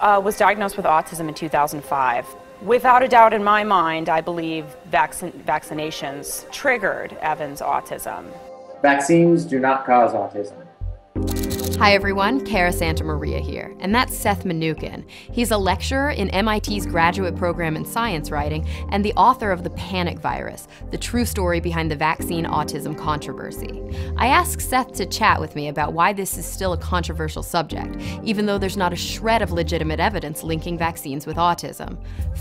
was diagnosed with autism in 2005. Without a doubt in my mind, I believe vaccinations triggered Evan's autism. Vaccines do not cause autism. Hi everyone, Cara Santa Maria here, and that's Seth Mnookin. He's a lecturer in MIT's graduate program in science writing and the author of The Panic Virus, the true story behind the vaccine autism controversy. I asked Seth to chat with me about why this is still a controversial subject, even though there's not a shred of legitimate evidence linking vaccines with autism.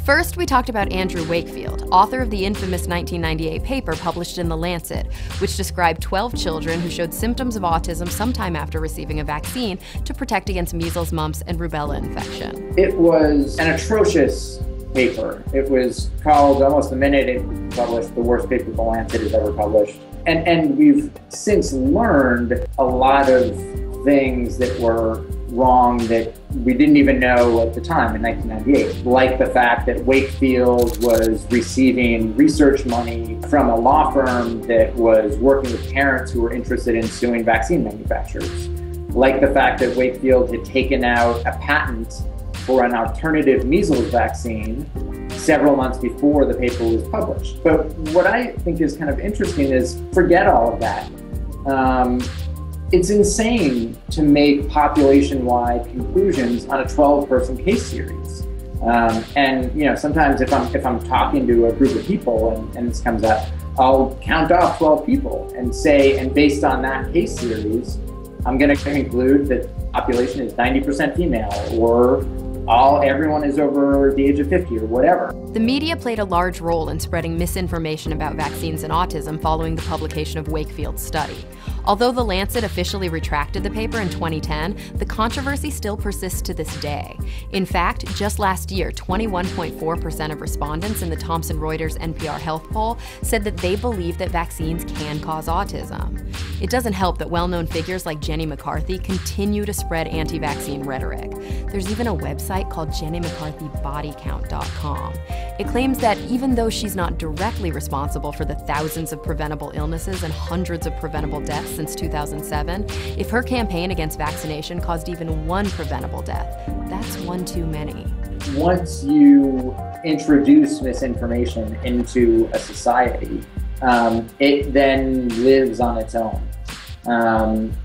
First, we talked about Andrew Wakefield, author of the infamous 1998 paper published in The Lancet, which described 12 children who showed symptoms of autism sometime after receiving a vaccine to protect against measles, mumps, and rubella infection. It was an atrocious paper. It was called, almost the minute it was published, the worst paper The Lancet has ever published. And we've since learned a lot of things that were wrong that we didn't even know at the time in 1998, like the fact that Wakefield was receiving research money from a law firm that was working with parents who were interested in suing vaccine manufacturers, like the fact that Wakefield had taken out a patent for an alternative measles vaccine several months before the paper was published. But what I think is kind of interesting is, forget all of that. It's insane to make population-wide conclusions on a 12-person case series. And you know, sometimes if I'm talking to a group of people and this comes up, I'll count off 12 people and say, and based on that case series, I'm going to conclude that the population is 90% female, or everyone is over the age of 50, or whatever. The media played a large role in spreading misinformation about vaccines and autism following the publication of Wakefield's study. Although The Lancet officially retracted the paper in 2010, the controversy still persists to this day. In fact, just last year, 21.4% of respondents in the Thomson Reuters NPR health poll said that they believe that vaccines can cause autism. It doesn't help that well-known figures like Jenny McCarthy continue to spread anti-vaccine rhetoric. There's even a website called JennyMcCarthyBodyCount.com. It claims that even though she's not directly responsible for the thousands of preventable illnesses and hundreds of preventable deaths since 2007, if her campaign against vaccination caused even one preventable death, that's one too many. Once you introduce misinformation into a society, it then lives on its own.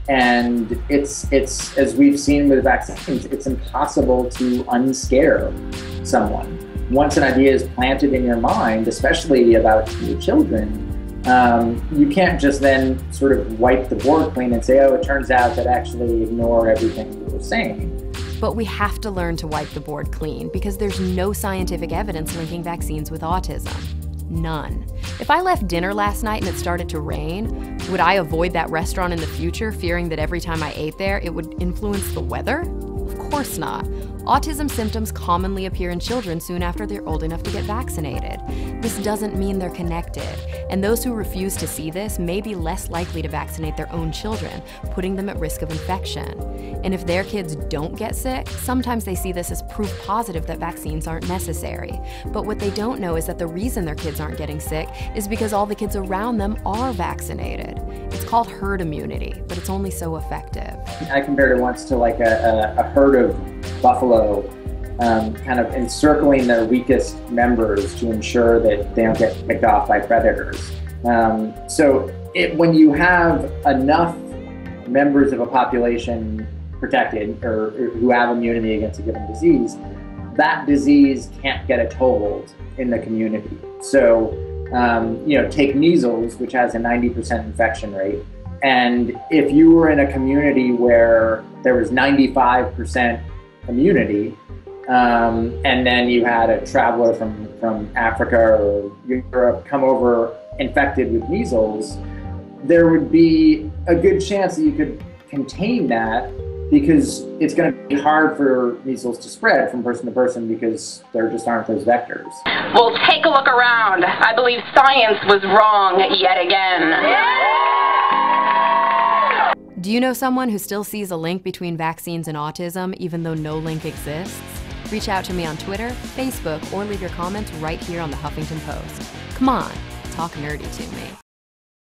And it's as we've seen with vaccines, it's impossible to unscare someone. Once an idea is planted in your mind, especially about your children, you can't just then sort of wipe the board clean and say, oh, it turns out that actually ignore everything you were saying. But we have to learn to wipe the board clean because there's no scientific evidence linking vaccines with autism. None. If I left dinner last night and it started to rain, would I avoid that restaurant in the future, fearing that every time I ate there, it would influence the weather? Of course not. Autism symptoms commonly appear in children soon after they're old enough to get vaccinated. This doesn't mean they're connected, and those who refuse to see this may be less likely to vaccinate their own children, putting them at risk of infection. And if their kids don't get sick, sometimes they see this as proof positive that vaccines aren't necessary. But what they don't know is that the reason their kids aren't getting sick is because all the kids around them are vaccinated. It's called herd immunity, but it's only so effective. I compared it once to like a herd of buffalo kind of encircling their weakest members to ensure that they don't get picked off by predators. So when you have enough members of a population protected or who have immunity against a given disease, that disease can't get a toehold in the community. So, you know, take measles, which has a 90% infection rate. And if you were in a community where there was 95% immunity, and then you had a traveler from Africa or Europe come over infected with measles, there would be a good chance that you could contain that because it's going to be hard for measles to spread from person to person because there just aren't those vectors. Well, take a look around. I believe science was wrong yet again. Yeah! Do you know someone who still sees a link between vaccines and autism, even though no link exists? Reach out to me on Twitter, Facebook, or leave your comments right here on the Huffington Post. Come on, talk nerdy to me.